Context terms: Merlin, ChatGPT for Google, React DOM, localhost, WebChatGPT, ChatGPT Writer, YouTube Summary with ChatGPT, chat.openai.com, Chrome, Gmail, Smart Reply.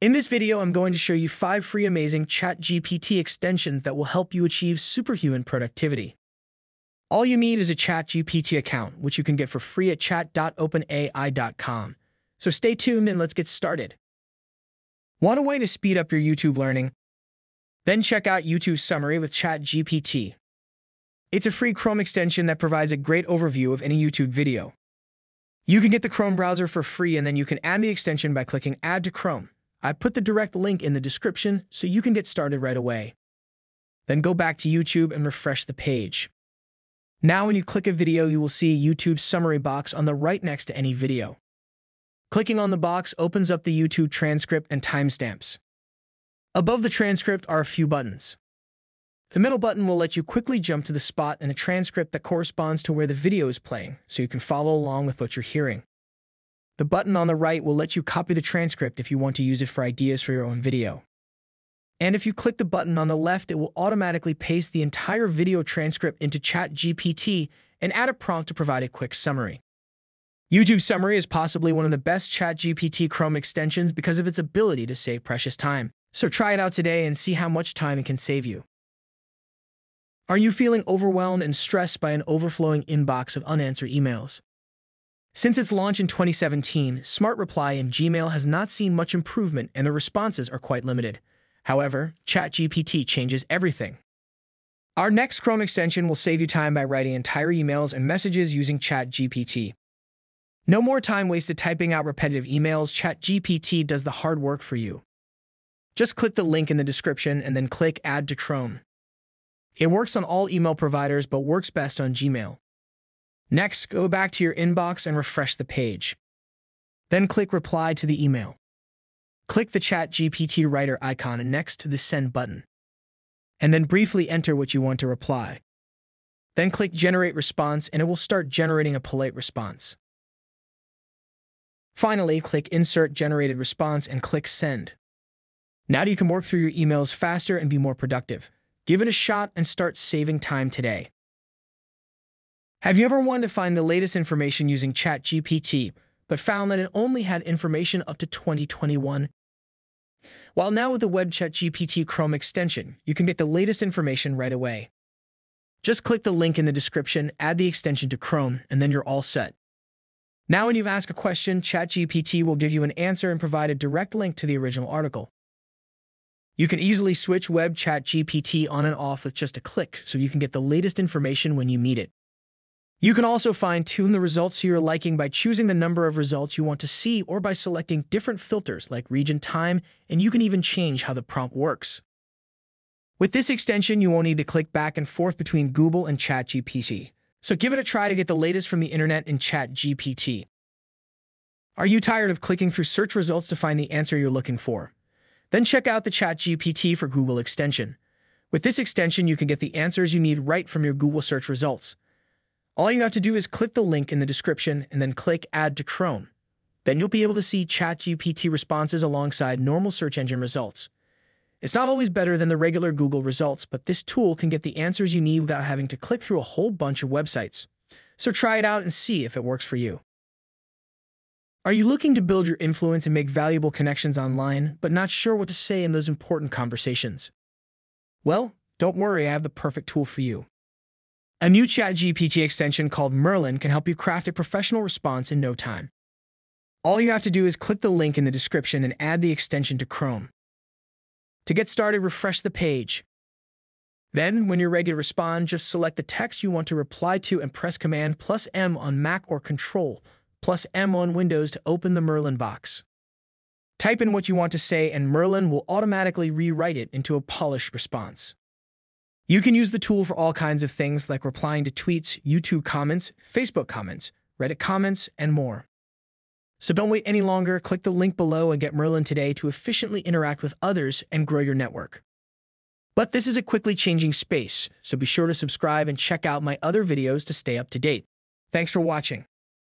In this video, I'm going to show you 5 free amazing ChatGPT extensions that will help you achieve superhuman productivity. All you need is a ChatGPT account, which you can get for free at chat.openai.com. So stay tuned and let's get started. Want a way to speed up your YouTube learning? Then check out YouTube Summary with ChatGPT. It's a free Chrome extension that provides a great overview of any YouTube video. You can get the Chrome browser for free, and then you can add the extension by clicking Add to Chrome. I put the direct link in the description so you can get started right away. Then go back to YouTube and refresh the page. Now when you click a video, you will see a YouTube summary box on the right next to any video. Clicking on the box opens up the YouTube transcript and timestamps. Above the transcript are a few buttons. The middle button will let you quickly jump to the spot in a transcript that corresponds to where the video is playing, so you can follow along with what you're hearing. The button on the right will let you copy the transcript if you want to use it for ideas for your own video. And if you click the button on the left, it will automatically paste the entire video transcript into ChatGPT and add a prompt to provide a quick summary. YouTube Summary is possibly one of the best ChatGPT Chrome extensions because of its ability to save precious time. So try it out today and see how much time it can save you. Are you feeling overwhelmed and stressed by an overflowing inbox of unanswered emails? Since its launch in 2017, Smart Reply in Gmail has not seen much improvement and the responses are quite limited. However, ChatGPT changes everything. Our next Chrome extension will save you time by writing entire emails and messages using ChatGPT. No more time wasted typing out repetitive emails. ChatGPT does the hard work for you. Just click the link in the description and then click Add to Chrome. It works on all email providers but works best on Gmail. Next, go back to your inbox and refresh the page. Then click Reply to the email. Click the ChatGPT Writer icon next to the Send button. And then briefly enter what you want to reply. Then click Generate Response and it will start generating a polite response. Finally, click Insert Generated Response and click Send. Now you can work through your emails faster and be more productive. Give it a shot and start saving time today. Have you ever wanted to find the latest information using ChatGPT, but found that it only had information up to 2021? Well, now with the WebChatGPT Chrome extension, you can get the latest information right away. Just click the link in the description, add the extension to Chrome, and then you're all set. Now when you've asked a question, ChatGPT will give you an answer and provide a direct link to the original article. You can easily switch WebChatGPT on and off with just a click, so you can get the latest information when you need it. You can also fine-tune the results to your liking by choosing the number of results you want to see or by selecting different filters like region, time, and you can even change how the prompt works. With this extension, you won't need to click back and forth between Google and ChatGPT. So give it a try to get the latest from the internet in ChatGPT. Are you tired of clicking through search results to find the answer you're looking for? Then check out the ChatGPT for Google extension. With this extension, you can get the answers you need right from your Google search results. All you have to do is click the link in the description and then click Add to Chrome. Then you'll be able to see ChatGPT responses alongside normal search engine results. It's not always better than the regular Google results, but this tool can get the answers you need without having to click through a whole bunch of websites. So try it out and see if it works for you. Are you looking to build your influence and make valuable connections online, but not sure what to say in those important conversations? Well, don't worry, I have the perfect tool for you. A new ChatGPT extension called Merlin can help you craft a professional response in no time. All you have to do is click the link in the description and add the extension to Chrome. To get started, refresh the page. Then, when you're ready to respond, just select the text you want to reply to and press Command plus M on Mac or Control plus M on Windows to open the Merlin box. Type in what you want to say and Merlin will automatically rewrite it into a polished response. You can use the tool for all kinds of things like replying to tweets, YouTube comments, Facebook comments, Reddit comments, and more. So don't wait any longer, click the link below and get Merlin today to efficiently interact with others and grow your network. But this is a quickly changing space, so be sure to subscribe and check out my other videos to stay up to date. Thanks for watching.